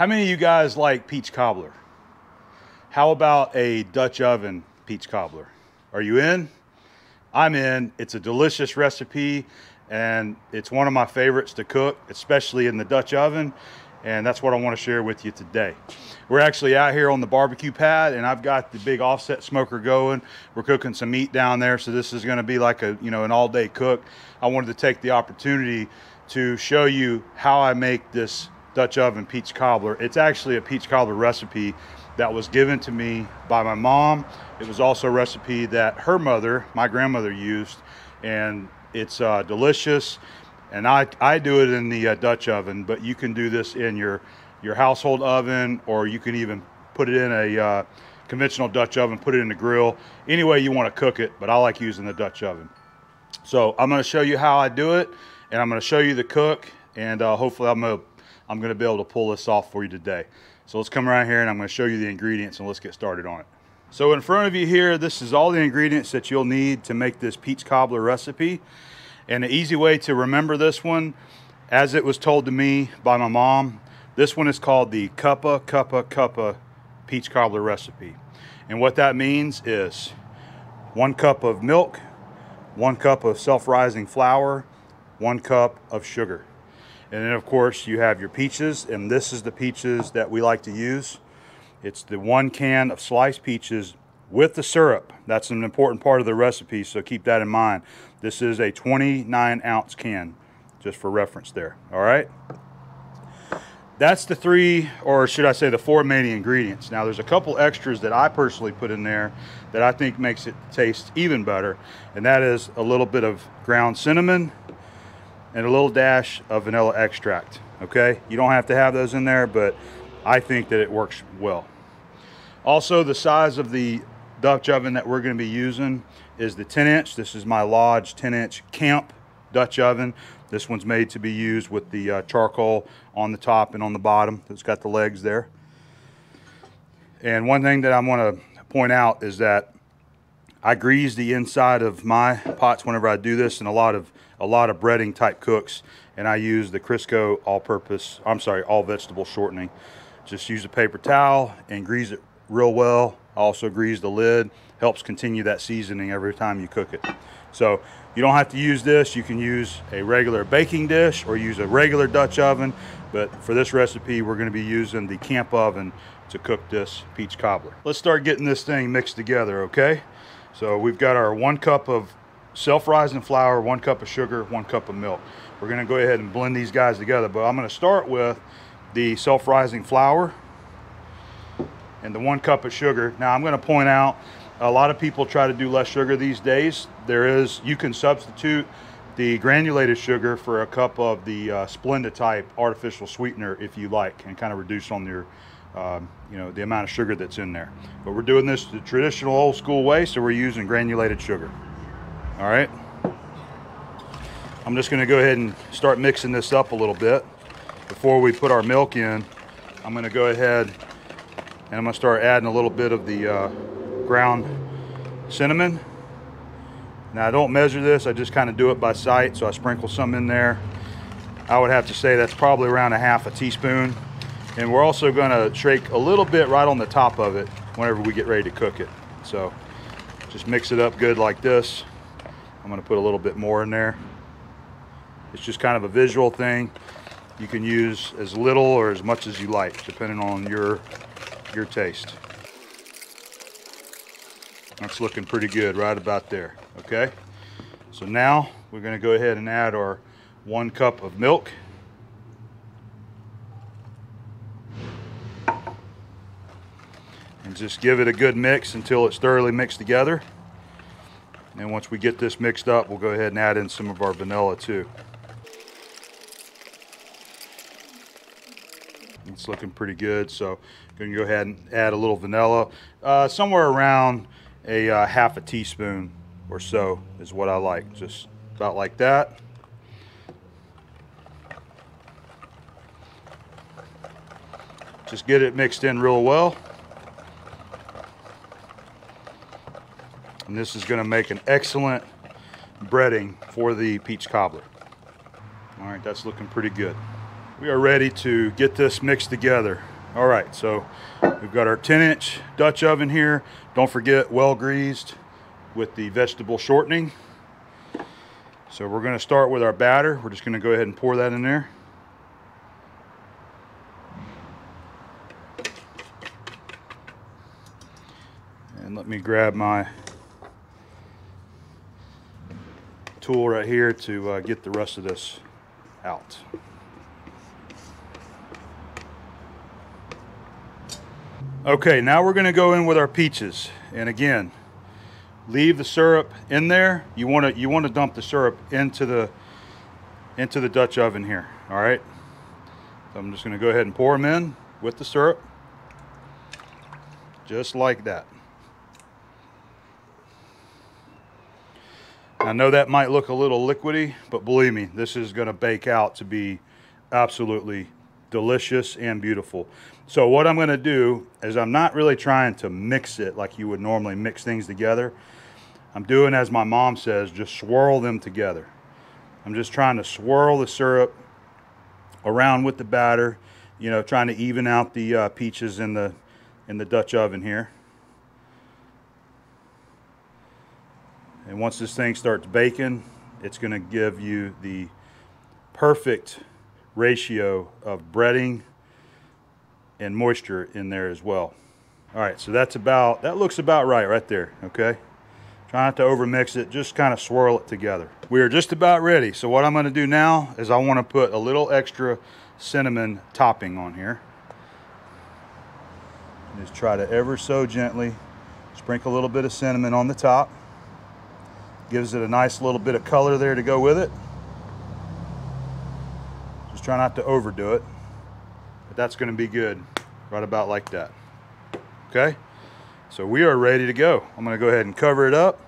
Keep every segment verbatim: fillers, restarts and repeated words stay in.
How many of you guys like peach cobbler? How about a Dutch oven peach cobbler? Are you in? I'm in. It's a delicious recipe and it's one of my favorites to cook, especially in the Dutch oven. And that's what I want to share with you today. We're actually out here on the barbecue pad and I've got the big offset smoker going. We're cooking some meat down there. So this is going to be like a, you know, an all day cook. I wanted to take the opportunity to show you how I make this Dutch oven peach cobbler. It's actually a peach cobbler recipe that was given to me by my mom. It was also a recipe that her mother, my grandmother, used, and it's uh, delicious. And I, I do it in the uh, Dutch oven, but you can do this in your, your household oven, or you can even put it in a uh, conventional Dutch oven, put it in the grill, any way you want to cook it, but I like using the Dutch oven. So I'm going to show you how I do it, and I'm going to show you the cook, and uh, hopefully I'm going to I'm going to be able to pull this off for you today. So let's come around here and I'm going to show you the ingredients and let's get started on it. So in front of you here, this is all the ingredients that you'll need to make this peach cobbler recipe. And the easy way to remember this one, as it was told to me by my mom, this one is called the Cuppa Cuppa Cuppa peach cobbler recipe. And what that means is one cup of milk, one cup of self-rising flour, one cup of sugar. And then of course you have your peaches, and this is the peaches that we like to use. It's the one can of sliced peaches with the syrup. That's an important part of the recipe, so keep that in mind. This is a twenty-nine ounce can, just for reference there, all right? That's the three, or should I say the four main ingredients. Now there's a couple extras that I personally put in there that I think makes it taste even better, and that is a little bit of ground cinnamon, and a little dash of vanilla extract, okay? You don't have to have those in there, but I think that it works well. Also, the size of the Dutch oven that we're gonna be using is the ten inch. This is my Lodge ten inch camp Dutch oven. This one's made to be used with the uh, charcoal on the top and on the bottom. It's got the legs there. And one thing that I wanna point out is that I grease the inside of my pots whenever I do this, and a lot of a lot of breading type cooks, and I use the Crisco all-purpose, I'm sorry, all-vegetable shortening. Just use a paper towel and grease it real well. I also grease the lid, helps continue that seasoning every time you cook it. So you don't have to use this. You can use a regular baking dish or use a regular Dutch oven, but for this recipe, we're gonna be using the camp oven to cook this peach cobbler. Let's start getting this thing mixed together, okay? So we've got our one cup of self-rising flour, one cup of sugar, one cup of milk. We're gonna go ahead and blend these guys together, but I'm gonna start with the self-rising flour and the one cup of sugar. Now I'm gonna point out, a lot of people try to do less sugar these days. There is, you can substitute the granulated sugar for a cup of the uh, Splenda type artificial sweetener if you like, and kind of reduce on your, Um, you know, the amount of sugar that's in there. But we're doing this the traditional old school way, so we're using granulated sugar. All right. I'm just going to go ahead and start mixing this up a little bit. Before we put our milk in, I'm going to go ahead and I'm going to start adding a little bit of the uh, ground cinnamon. Now, I don't measure this. I just kind of do it by sight, so I sprinkle some in there. I would have to say that's probably around a half a teaspoon. And we're also gonna shake a little bit right on the top of it whenever we get ready to cook it. So just mix it up good like this. I'm gonna put a little bit more in there. It's just kind of a visual thing. You can use as little or as much as you like, depending on your, your taste. That's looking pretty good right about there, okay? So now we're gonna go ahead and add our one cup of milk. And just give it a good mix until it's thoroughly mixed together. And once we get this mixed up, we'll go ahead and add in some of our vanilla too. It's looking pretty good, so I'm gonna go ahead and add a little vanilla. Uh, somewhere around a uh, half a teaspoon or so is what I like, just about like that. Just get it mixed in real well. And this is gonna make an excellent breading for the peach cobbler. All right, that's looking pretty good. We are ready to get this mixed together. All right, so we've got our ten inch Dutch oven here. Don't forget, well greased with the vegetable shortening. So we're going to start with our batter. We're just going to go ahead and pour that in there. And let me grab my tool right here to uh, get the rest of this out. Okay, now we're going to go in with our peaches. And again, leave the syrup in there. You want to you want to dump the syrup into the into the Dutch oven here. All right, so I'm just going to go ahead and pour them in with the syrup, just like that. I know that might look a little liquidy, but believe me, this is going to bake out to be absolutely delicious and beautiful. So what I'm going to do is I'm not really trying to mix it like you would normally mix things together. I'm doing, as my mom says, just swirl them together. I'm just trying to swirl the syrup around with the batter, you know, trying to even out the uh, peaches in the in the Dutch oven here. And once this thing starts baking, it's going to give you the perfect ratio of breading and moisture in there as well. All right, so that's about, that looks about right right there, okay? Try not to overmix it, just kind of swirl it together. We are just about ready. So what I'm gonna do now is I wanna put a little extra cinnamon topping on here. Just try to ever so gently sprinkle a little bit of cinnamon on the top. Gives it a nice little bit of color there to go with it. Try not to overdo it, but that's going to be good right about like that. Okay, so we are ready to go. I'm going to go ahead and cover it up,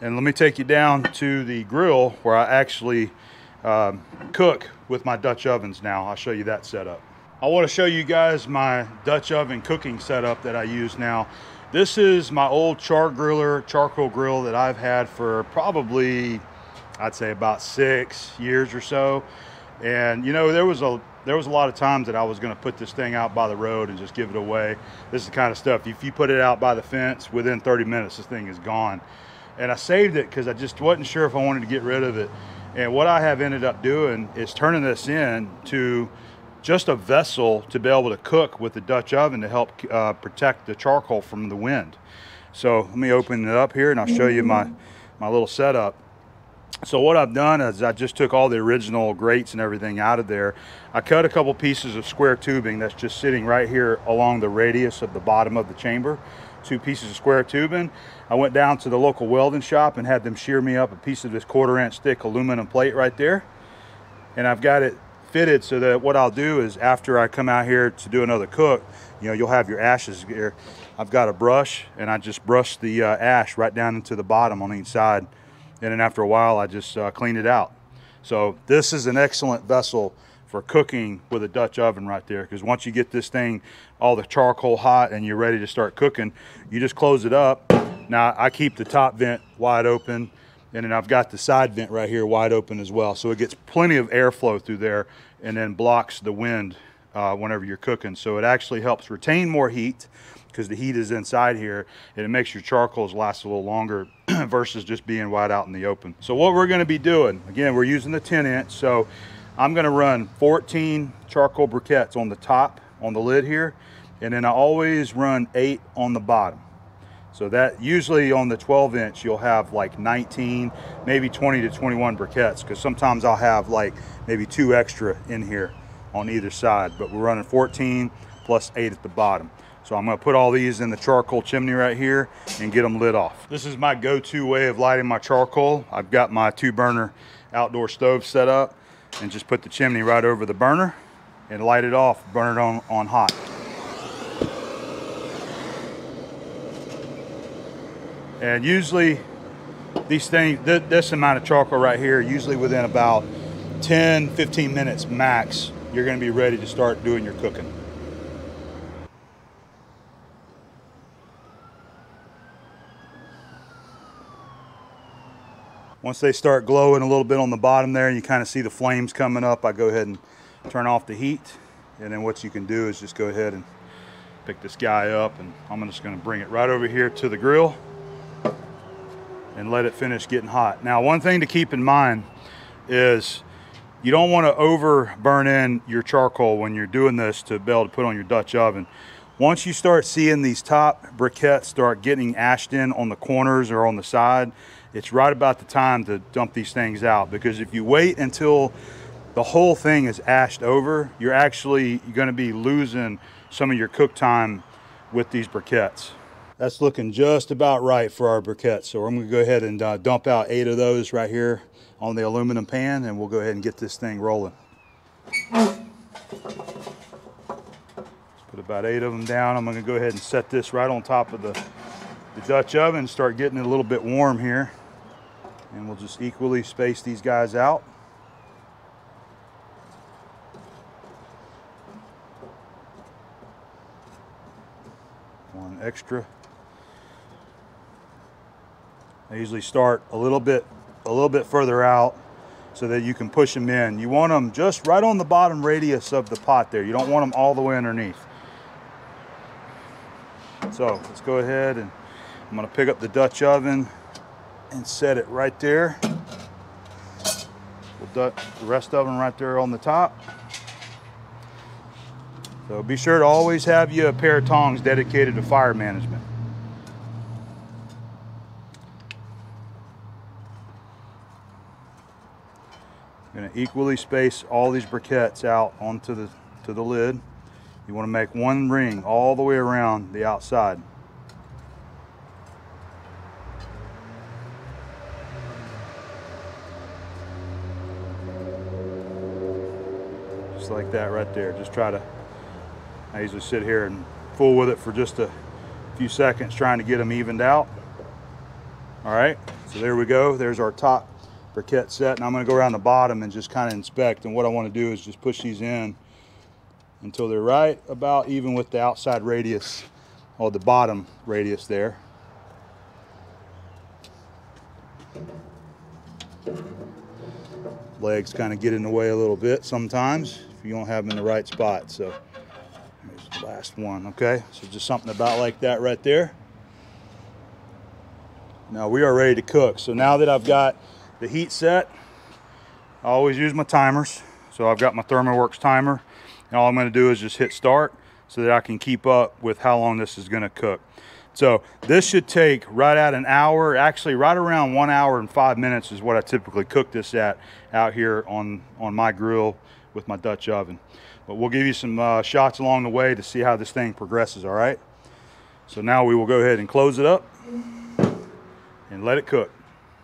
and let me take you down to the grill where I actually um, cook with my Dutch ovens now. I'll show you that setup. I want to show you guys my Dutch oven cooking setup that I use now. This is my old Char Griller charcoal grill that I've had for probably, I'd say, about six years or so. And you know, there was a there was a lot of times that I was going to put this thing out by the road and just give it away. This is the kind of stuff, if you put it out by the fence, within thirty minutes this thing is gone. And I saved it because I just wasn't sure if I wanted to get rid of it. And what I have ended up doing is turning this in to just a vessel to be able to cook with the Dutch oven to help uh, protect the charcoal from the wind. So let me open it up here and I'll show you my my little setup. So what I've done is I just took all the original grates and everything out of there. I cut a couple pieces of square tubing that's just sitting right here along the radius of the bottom of the chamber. Two pieces of square tubing. I went down to the local welding shop and had them shear me up a piece of this quarter inch thick aluminum plate right there. And I've got it fitted so that what I'll do is after I come out here to do another cook, you know, you'll have your ashes here. I've got a brush and I just brush the uh, ash right down into the bottom on each side. And then after a while, I just uh, cleaned it out. So this is an excellent vessel for cooking with a Dutch oven right there, because once you get this thing, all the charcoal hot and you're ready to start cooking, you just close it up. Now I keep the top vent wide open, and then I've got the side vent right here wide open as well. So it gets plenty of airflow through there and then blocks the wind uh, whenever you're cooking. So it actually helps retain more heat, because the heat is inside here, and it makes your charcoals last a little longer versus just being wide out in the open. So what we're gonna be doing, again, we're using the ten inch, so I'm gonna run fourteen charcoal briquettes on the top, on the lid here, and then I always run eight on the bottom. So that usually on the twelve inch, you'll have like nineteen, maybe twenty to twenty-one briquettes, because sometimes I'll have like maybe two extra in here on either side, but we're running fourteen plus eight at the bottom. So I'm gonna put all these in the charcoal chimney right here and get them lit off. This is my go-to way of lighting my charcoal. I've got my two burner outdoor stove set up and just put the chimney right over the burner and light it off, burn it on, on hot. And usually these things, th this amount of charcoal right here, usually within about ten, fifteen minutes max, you're gonna be ready to start doing your cooking. Once they start glowing a little bit on the bottom there, and you kind of see the flames coming up, I go ahead and turn off the heat And then what you can do is just go ahead and pick this guy up, and I'm just going to bring it right over here to the grill and let it finish getting hot. Now, one thing to keep in mind is you don't want to over burn in your charcoal when you're doing this to be able to put on your Dutch oven. Once you start seeing these top briquettes start getting ashed in on the corners or on the side, it's right about the time to dump these things out, because if you wait until the whole thing is ashed over, you're actually going to be losing some of your cook time with these briquettes. That's looking just about right for our briquettes. So I'm going to go ahead and uh, dump out eight of those right here on the aluminum pan, and we'll go ahead and get this thing rolling. Put about eight of them down. I'm going to go ahead and set this right on top of the, the Dutch oven, start getting it a little bit warm here. And we'll just equally space these guys out. One extra. I usually start a little bit a little bit further out so that you can push them in. You want them just right on the bottom radius of the pot there. You don't want them all the way underneath. So let's go ahead, and I'm going to pick up the Dutch oven and set it right there. We'll put the rest of them right there on the top. So be sure to always have you a pair of tongs dedicated to fire management. I'm going to equally space all these briquettes out onto the to the lid. You want to make one ring all the way around the outside. Just like that right there. Just try to, I usually sit here and fool with it for just a few seconds trying to get them evened out. All right, so there we go. There's our top briquette set. And I'm going to go around the bottom and just kind of inspect. And what I want to do is just push these in until they're right about even with the outside radius, or the bottom radius there. Legs kind of get in the way a little bit sometimes if you don't have them in the right spot. So there's the last one. Okay, so just something about like that right there. Now we are ready to cook. So now that I've got the heat set, I always use my timers. So I've got my ThermoWorks timer, and all I'm going to do is just hit start so that I can keep up with how long this is going to cook. So this should take right at an hour, actually right around one hour and five minutes is what I typically cook this at out here on, on my grill with my Dutch oven. But we'll give you some uh, shots along the way to see how this thing progresses, all right? So now we will go ahead and close it up and let it cook.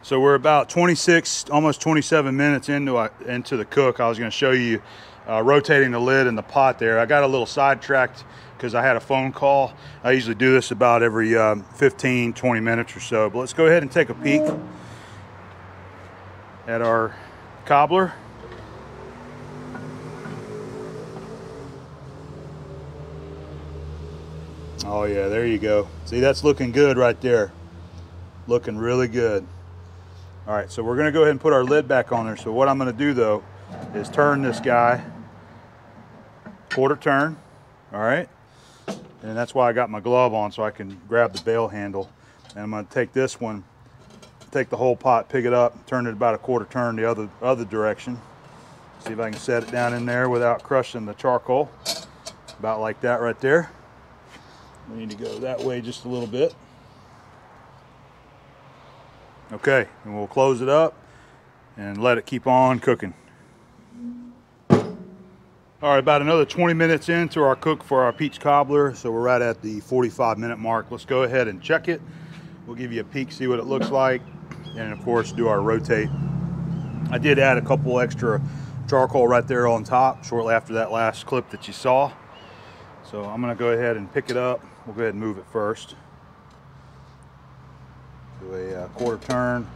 So we're about twenty-six, almost twenty-seven minutes into, uh, into the cook. I was going to show you uh, rotating the lid in the pot there. I got a little sidetracked because I had a phone call. I usually do this about every um, fifteen, twenty minutes or so. But let's go ahead and take a peek at our cobbler. Oh yeah, there you go. See, that's looking good right there. Looking really good. All right, so we're gonna go ahead and put our lid back on there. So what I'm gonna do though is turn this guy, quarter turn, all right? And that's why I got my glove on, so I can grab the bail handle. And I'm gonna take this one, take the whole pot, pick it up, turn it about a quarter turn the other, other direction. See if I can set it down in there without crushing the charcoal. About like that right there. We need to go that way just a little bit. Okay, and we'll close it up and let it keep on cooking. All right, about another twenty minutes into our cook for our peach cobbler. So we're right at the forty-five minute mark. Let's go ahead and check it. We'll give you a peek, see what it looks like, and of course do our rotate. I did add a couple extra charcoal right there on top shortly after that last clip that you saw. So I'm gonna go ahead and pick it up. We'll go ahead and move it first. Do a uh, quarter turn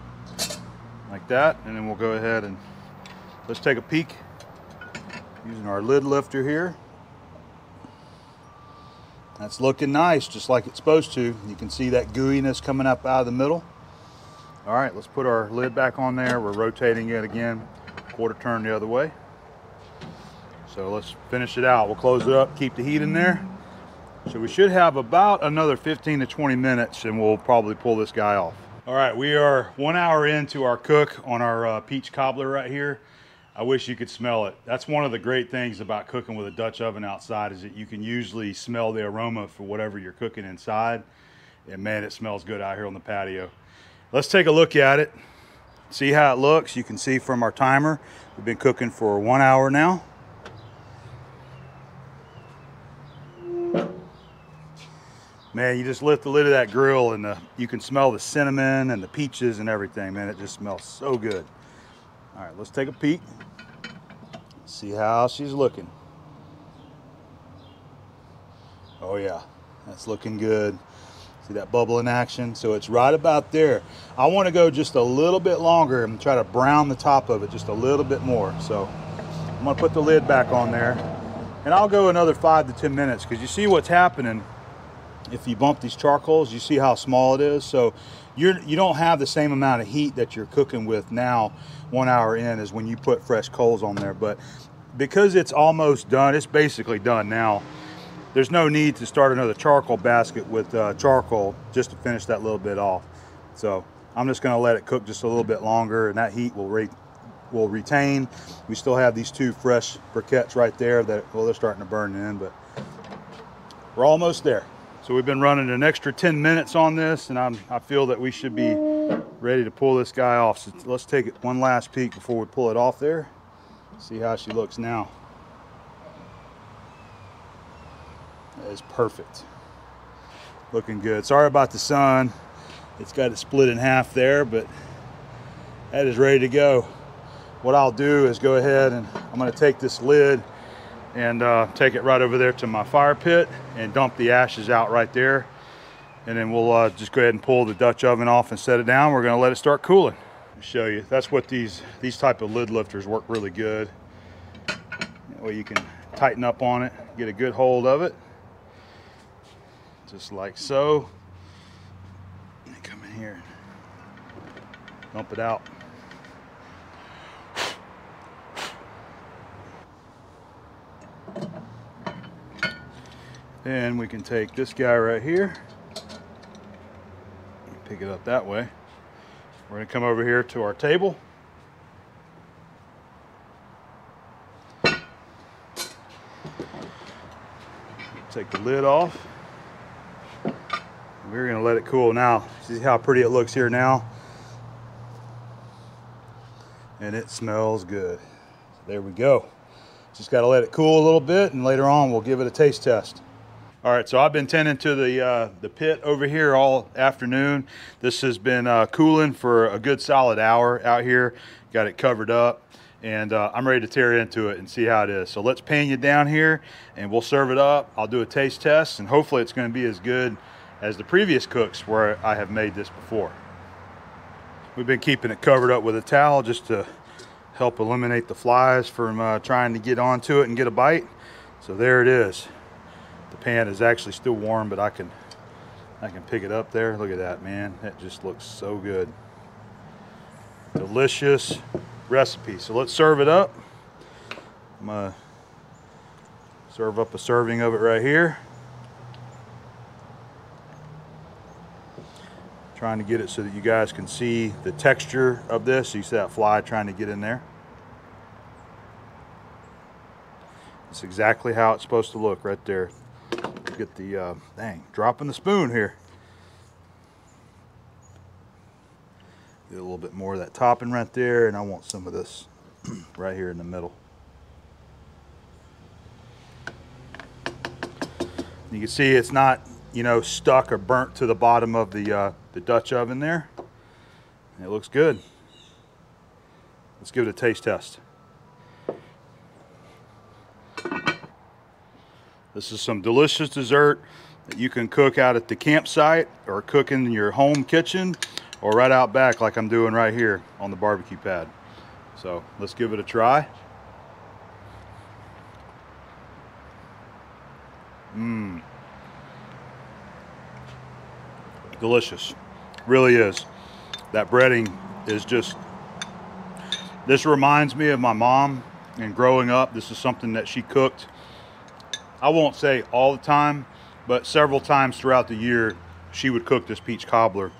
like that, and then we'll go ahead and let's take a peek using our lid lifter here. That's looking nice, just like it's supposed to. You can see that gooiness coming up out of the middle. All right, let's put our lid back on there. We're rotating it again, quarter turn the other way. So let's finish it out. We'll close it up, keep the heat in there. So we should have about another fifteen to twenty minutes and we'll probably pull this guy off. All right, we are one hour into our cook on our uh, peach cobbler right here. I wish you could smell it. That's one of the great things about cooking with a Dutch oven outside is that you can usually smell the aroma for whatever you're cooking inside. And man, it smells good out here on the patio. Let's take a look at it, see how it looks. You can see from our timer, we've been cooking for one hour now. Man, you just lift the lid of that grill and the, you can smell the cinnamon and the peaches and everything, man. It just smells so good. All right, let's take a peek. See how she's looking. Oh yeah, that's looking good. See that bubble in action? So it's right about there. I want to go just a little bit longer and try to brown the top of it just a little bit more. So I'm gonna put the lid back on there and I'll go another five to ten minutes, because you see what's happening. If you bump these charcoals, you see how small it is. So you're, you don't have the same amount of heat that you're cooking with now one hour in is when you put fresh coals on there. But because it's almost done, it's basically done now, there's no need to start another charcoal basket with uh, charcoal just to finish that little bit off. So I'm just gonna let it cook just a little bit longer and that heat will, re will retain. We still have these two fresh briquettes right there that, well, they're starting to burn in, but we're almost there. So we've been running an extra ten minutes on this and I'm, I feel that we should be ready to pull this guy off. So let's take it one last peek before we pull it off there. See how she looks now. That is perfect. Looking good. Sorry about the sun. It's got it split in half there, but that is ready to go. What I'll do is go ahead and I'm gonna take this lid and uh, take it right over there to my fire pit and dump the ashes out right there. And then we'll uh, just go ahead and pull the Dutch oven off and set it down. We're gonna let it start cooling. I'll show you. That's what these, these type of lid lifters work really good. That way you can tighten up on it, get a good hold of it. Just like so. And come in here and dump it out. Then we can take this guy right here, pick it up that way. We're gonna come over here to our table. Take the lid off. We're gonna let it cool now. See how pretty it looks here now? And it smells good. So there we go. Just gotta let it cool a little bit and later on we'll give it a taste test. All right, so I've been tending to the, uh, the pit over here all afternoon. This has been uh, cooling for a good solid hour out here. Got it covered up and uh, I'm ready to tear into it and see how it is. So let's pan you down here and we'll serve it up. I'll do a taste test and hopefully it's gonna be as good as the previous cooks where I have made this before. We've been keeping it covered up with a towel just to help eliminate the flies from uh, trying to get onto it and get a bite. So there it is. The pan is actually still warm, but I can I can pick it up there. Look at that, man. That just looks so good. Delicious recipe. So let's serve it up. I'm gonna serve up a serving of it right here. Trying to get it so that you guys can see the texture of this. You see that fly trying to get in there? It's exactly how it's supposed to look right there. Get the, uh, dang, dropping the spoon here. Get a little bit more of that topping right there, and I want some of this right here in the middle. You can see it's not, you know, stuck or burnt to the bottom of the, uh, the Dutch oven there. And it looks good. Let's give it a taste test. This is some delicious dessert that you can cook out at the campsite or cook in your home kitchen or right out back like I'm doing right here on the barbecue pad. So let's give it a try. Mmm. Delicious, really is. That breading is just, this reminds me of my mom and growing up, this is something that she cooked, I won't say all the time, but several times throughout the year, she would cook this peach cobbler.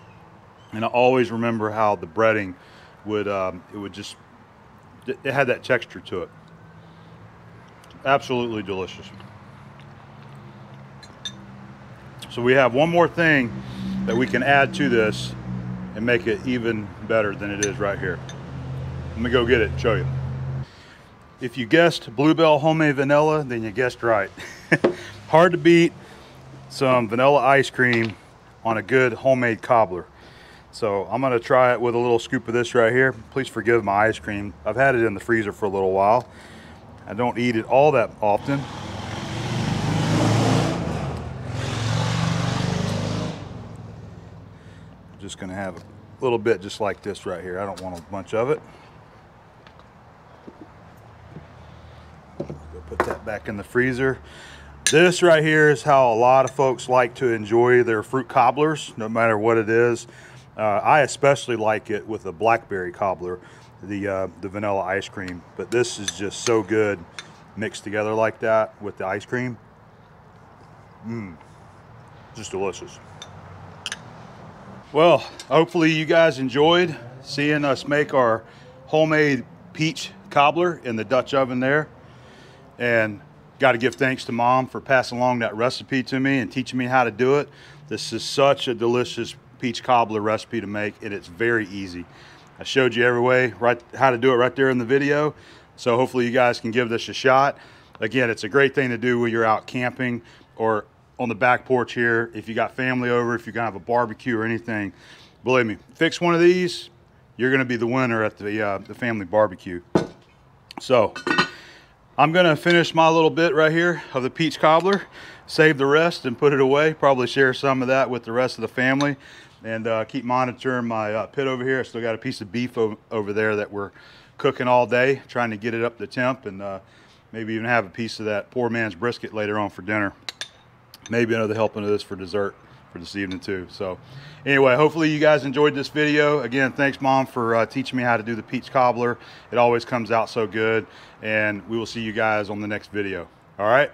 And I always remember how the breading would, um, it would just, it had that texture to it. Absolutely delicious. So we have one more thing that we can add to this and make it even better than it is right here. Let me go get it and show you. If you guessed Blue Bell Homemade Vanilla, then you guessed right. Hard to beat some vanilla ice cream on a good homemade cobbler. So I'm gonna try it with a little scoop of this right here. Please forgive my ice cream. I've had it in the freezer for a little while. I don't eat it all that often. I'm just gonna have a little bit just like this right here. I don't want a bunch of it. Put that back in the freezer. This right here is how a lot of folks like to enjoy their fruit cobblers, no matter what it is. Uh, I especially like it with a blackberry cobbler, the, uh, the vanilla ice cream. But this is just so good mixed together like that with the ice cream. Mmm, just delicious. Well, hopefully you guys enjoyed seeing us make our homemade peach cobbler in the Dutch oven there. And got to give thanks to Mom for passing along that recipe to me and teaching me how to do it. This is such a delicious peach cobbler recipe to make, and it's very easy. I showed you every way right how to do it right there in the video. So hopefully you guys can give this a shot. Again, it's a great thing to do when you're out camping or on the back porch here. If you got family over, if you're gonna have a barbecue or anything, believe me, fix one of these, you're gonna be the winner at the uh, the family barbecue. So. I'm gonna finish my little bit right here of the peach cobbler, save the rest and put it away, probably share some of that with the rest of the family, and uh, keep monitoring my uh, pit over here. I still got a piece of beef over there that we're cooking all day, trying to get it up to temp, and uh, maybe even have a piece of that poor man's brisket later on for dinner. Maybe another helping of this for dessert for this evening too. So anyway, hopefully you guys enjoyed this video. Again, thanks Mom for uh, teaching me how to do the peach cobbler. It always comes out so good, and we will see you guys on the next video. All right.